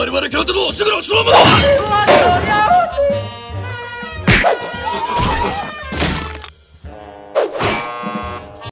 我々キャラテの主義の勝負だ。